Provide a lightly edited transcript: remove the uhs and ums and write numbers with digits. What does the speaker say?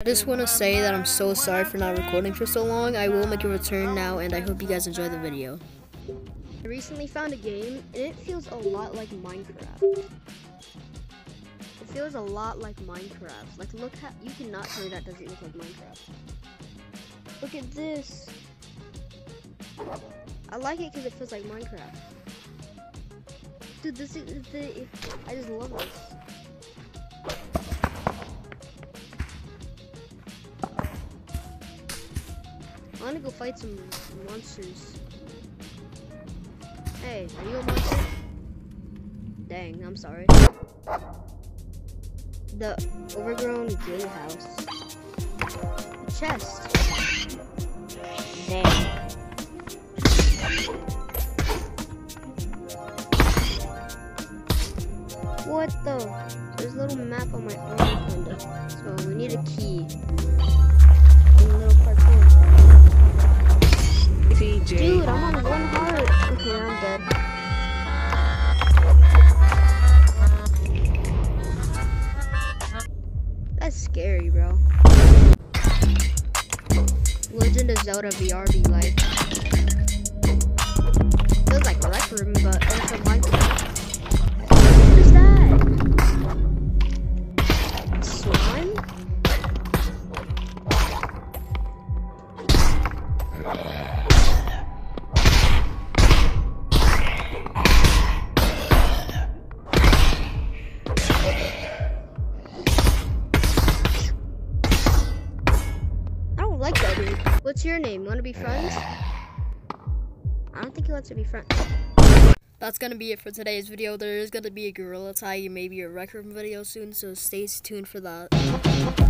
I just want to say that I'm so sorry for not recording for so long. I will make a return now, and I hope you guys enjoy the video. I recently found a game, and it feels a lot like Minecraft. It feels a lot like Minecraft. Like, look how you cannot tell me that doesn't look like Minecraft. Look at this. I like it because it feels like Minecraft. Dude, this is the. I just love this. I want to go fight some monsters. Hey, are you a monster? Dang, I'm sorry. The overgrown gay house. The chest. Dang. What the? There's a little map on my arm, so we need a key. And a little parkour. TJ. Dude, I'm on one heart. Okay, I'm dead. That's scary, bro. Legend of Zelda VRB life. Feels like Rec Room, but it's a Minecraft. What's your name? You want to be friends? I don't think he wants to be friends. That's going to be it for today's video. There is going to be a gorilla tie, maybe a Rec Room video soon, so stay tuned for that.